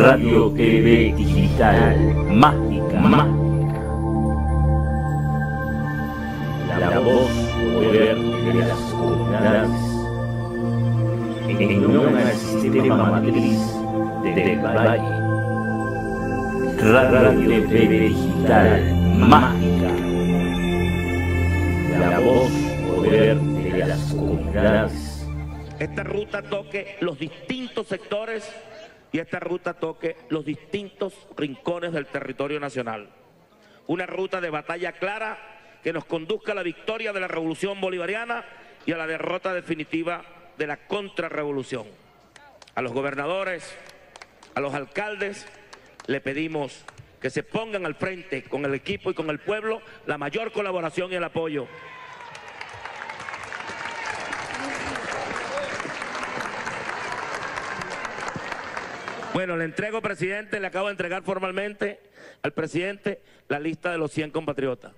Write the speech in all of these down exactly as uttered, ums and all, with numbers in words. Radio T V Digital Mágica, Mágica. La, la voz poder de las comunidades en unión al sistema matriz de Telepalaya. Radio T V Digital Mágica. La voz poder de las comunidades. Esta ruta toque los distintos sectores y esta ruta toque los distintos rincones del territorio nacional. Una ruta de batalla clara que nos conduzca a la victoria de la revolución bolivariana y a la derrota definitiva de la contrarrevolución. A los gobernadores, a los alcaldes, le pedimos que se pongan al frente con el equipo y con el pueblo la mayor colaboración y el apoyo. Bueno, le entrego, presidente, le acabo de entregar formalmente al presidente la lista de los cien compatriotas.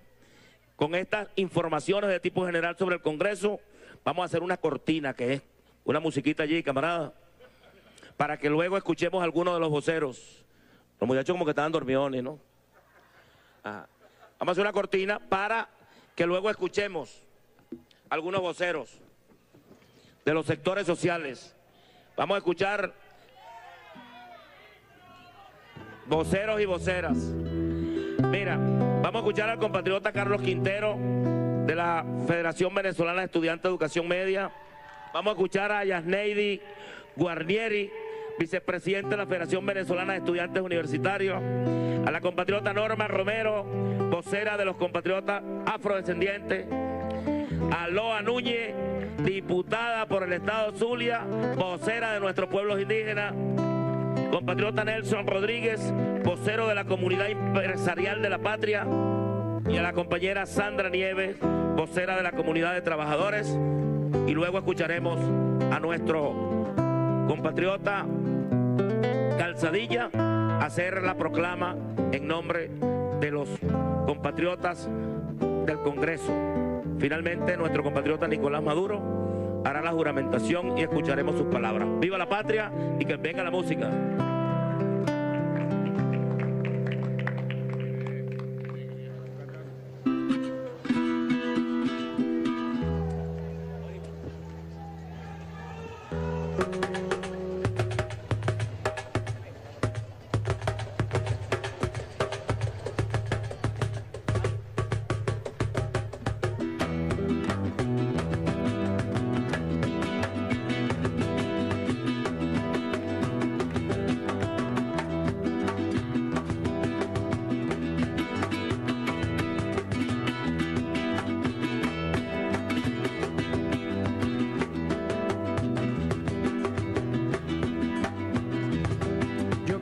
Con estas informaciones de tipo general sobre el Congreso, vamos a hacer una cortina, que es una musiquita allí, camarada, para que luego escuchemos a algunos de los voceros. Los muchachos como que estaban dormidones, ¿no? Ajá. Vamos a hacer una cortina para que luego escuchemos algunos voceros de los sectores sociales. Vamos a escuchar voceros y voceras. Mira, vamos a escuchar al compatriota Carlos Quintero de la Federación Venezolana de Estudiantes de Educación Media. Vamos a escuchar a Yasneidi Guarnieri, vicepresidente de la Federación Venezolana de Estudiantes Universitarios, a la compatriota Norma Romero, vocera de los compatriotas afrodescendientes, a Loa Núñez, diputada por el Estado Zulia, vocera de nuestros pueblos indígenas, compatriota Nelson Rodríguez, vocero de la Comunidad Empresarial de la Patria, y a la compañera Sandra Nieves, vocera de la Comunidad de Trabajadores, y luego escucharemos a nuestro compatriota Calzadilla hacer la proclama en nombre de los compatriotas del Congreso. Finalmente, nuestro compatriota Nicolás Maduro hará la juramentación y escucharemos sus palabras. ¡Viva la patria y que venga la música!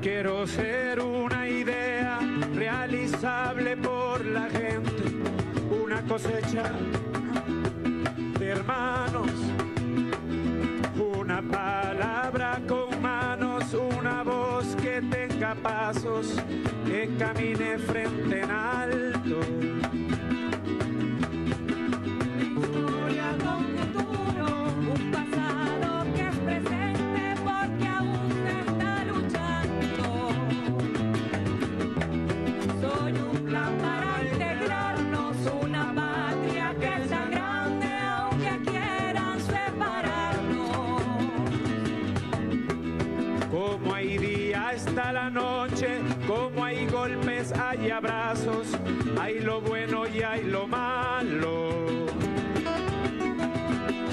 Quiero ser una idea realizable por la gente, una cosecha de hermanos, una palabra con manos, una voz que tenga pasos, que camine frente en alto. Como hay golpes, hay abrazos, hay lo bueno y hay lo malo.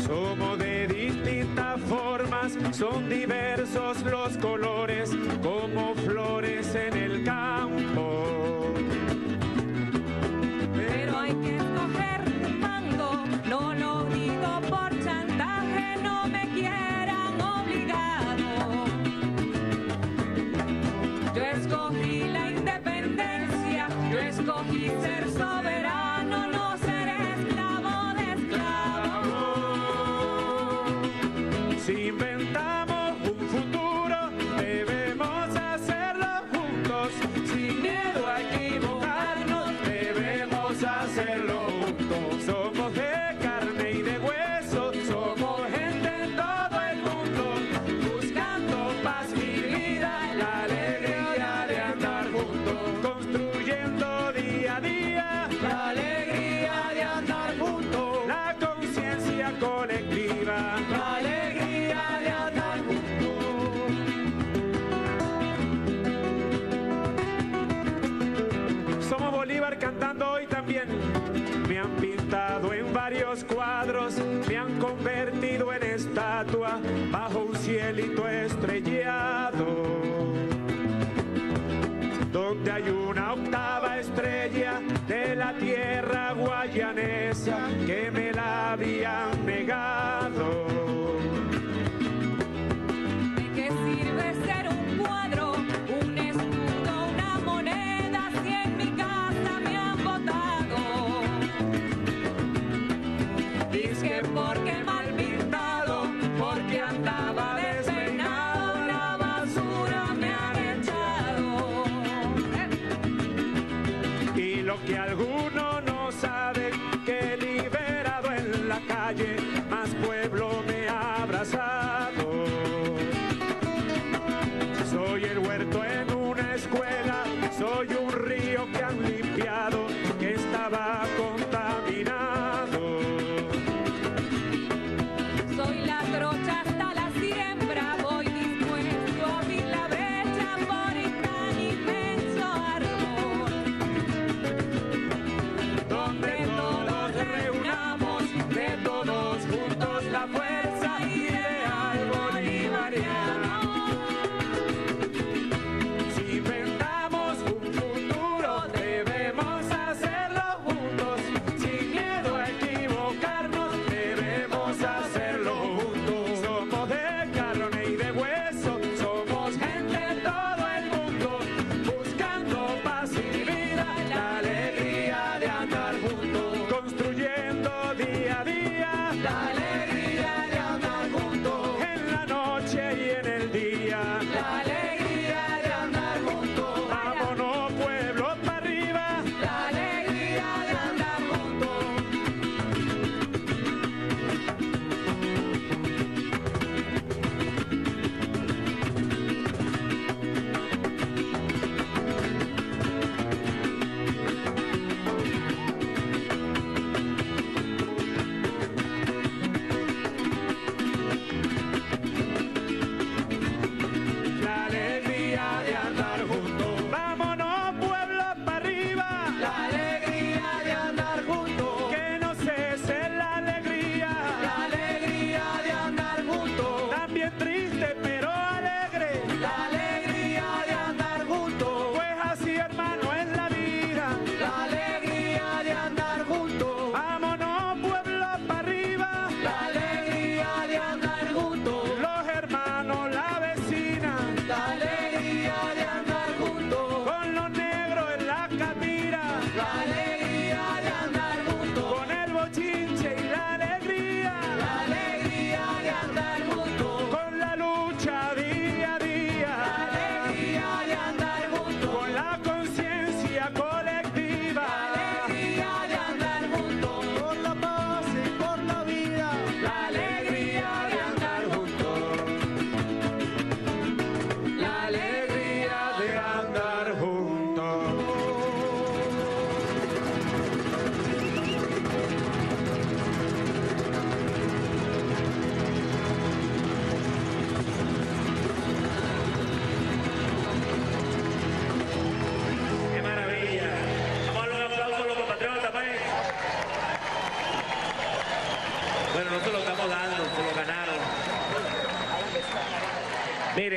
Somos de distintas formas, son diversos los colores, como flores en el campo. Pero hay que escoger el mando, no lo digo por chantaje, no me quieran obligar. Yo escogí la independencia, yo escogí ser soberano, no ser esclavo de esclavos. Si inventamos un futuro, debemos los cuadros me han convertido en estatua bajo un cielito estrellado, donde hay una octava estrella de la tierra guayanesa que me la habían negado. ¿De qué sirve ser un cuadro? Porque mal pintado, porque andaba despeinado, la basura me han echado. Y lo que algunos no saben, que liberado en la calle, más pueblo me ha abrazado. Soy el huerto en una escuela, soy un río que han limpiado, que estaba contaminado.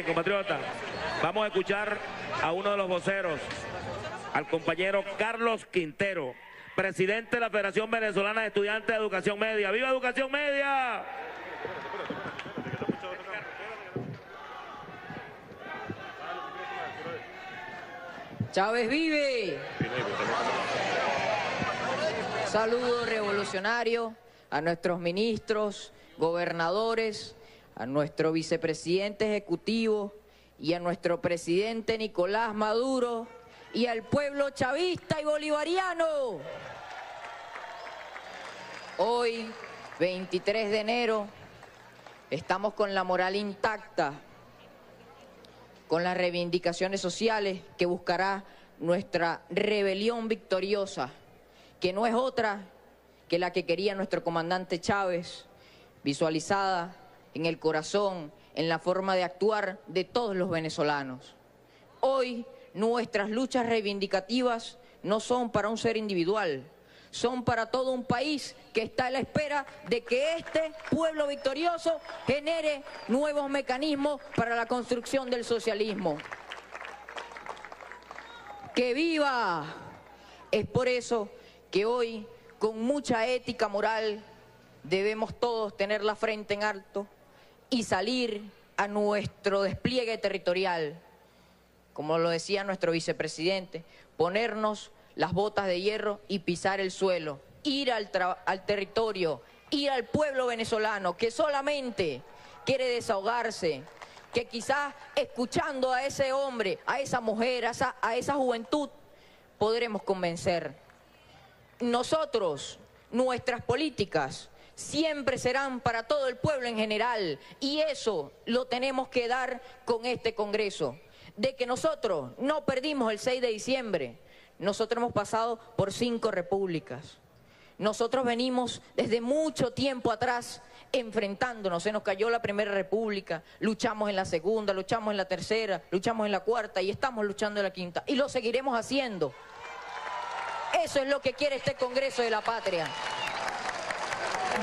Compatriota, vamos a escuchar a uno de los voceros, al compañero Carlos Quintero, presidente de la Federación Venezolana de Estudiantes de Educación Media. ¡Viva Educación Media! ¡Chávez vive! Saludo revolucionario a nuestros ministros, gobernadores, a nuestro vicepresidente ejecutivo y a nuestro presidente Nicolás Maduro y al pueblo chavista y bolivariano. Hoy, veintitrés de enero, estamos con la moral intacta, con las reivindicaciones sociales que buscará nuestra rebelión victoriosa, que no es otra que la que quería nuestro comandante Chávez, visualizada en el corazón, en la forma de actuar de todos los venezolanos. Hoy, nuestras luchas reivindicativas no son para un ser individual, son para todo un país que está a la espera de que este pueblo victorioso genere nuevos mecanismos para la construcción del socialismo. ¡Que viva! Es por eso que hoy, con mucha ética moral, debemos todos tener la frente en alto y salir a nuestro despliegue territorial. Como lo decía nuestro vicepresidente, ponernos las botas de hierro y pisar el suelo, ir al, al territorio, ir al pueblo venezolano que solamente quiere desahogarse, que quizás escuchando a ese hombre, a esa mujer, a esa, a esa juventud, podremos convencer. Nosotros, nuestras políticas, siempre serán para todo el pueblo en general, y eso lo tenemos que dar con este Congreso, de que nosotros no perdimos el seis de diciembre, nosotros hemos pasado por cinco repúblicas. Nosotros venimos desde mucho tiempo atrás enfrentándonos, se nos cayó la primera república, luchamos en la segunda, luchamos en la tercera, luchamos en la cuarta y estamos luchando en la quinta. Y lo seguiremos haciendo. Eso es lo que quiere este Congreso de la Patria.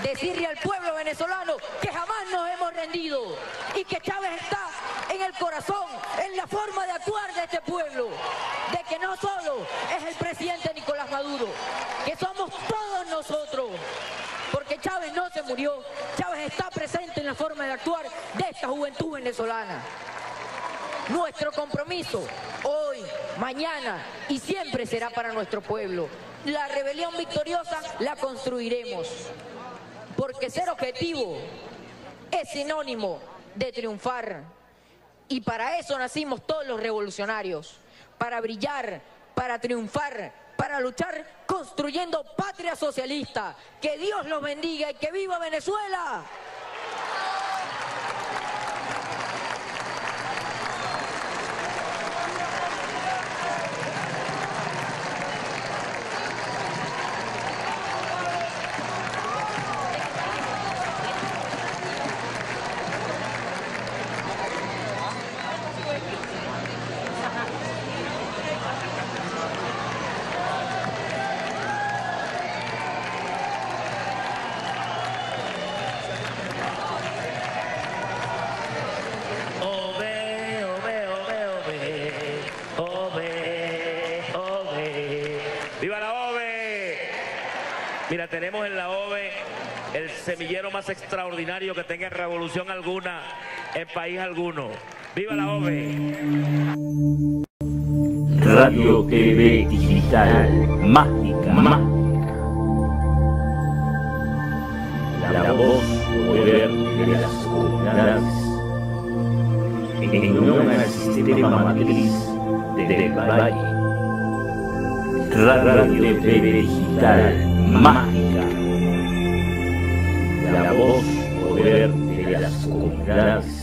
Decirle al pueblo venezolano que jamás nos hemos rendido y que Chávez está en el corazón, en la forma de actuar de este pueblo, de que no solo es el presidente Nicolás Maduro, que somos todos nosotros, porque Chávez no se murió, Chávez está presente en la forma de actuar de esta juventud venezolana. Nuestro compromiso hoy, mañana y siempre será para nuestro pueblo. La rebelión victoriosa la construiremos, porque ser objetivo es sinónimo de triunfar. Y para eso nacimos todos los revolucionarios, para brillar, para triunfar, para luchar construyendo patria socialista. Que Dios los bendiga y que viva Venezuela. Mira, tenemos en la O V E el semillero más extraordinario que tenga revolución alguna en país alguno. ¡Viva la O V E! Radio T V Digital Mágica. Mágica. La, la voz poder de las comunidades. En una sistema matriz de Telepalaya. Radio T V Digital Mágica, la voz poder de las comunidades.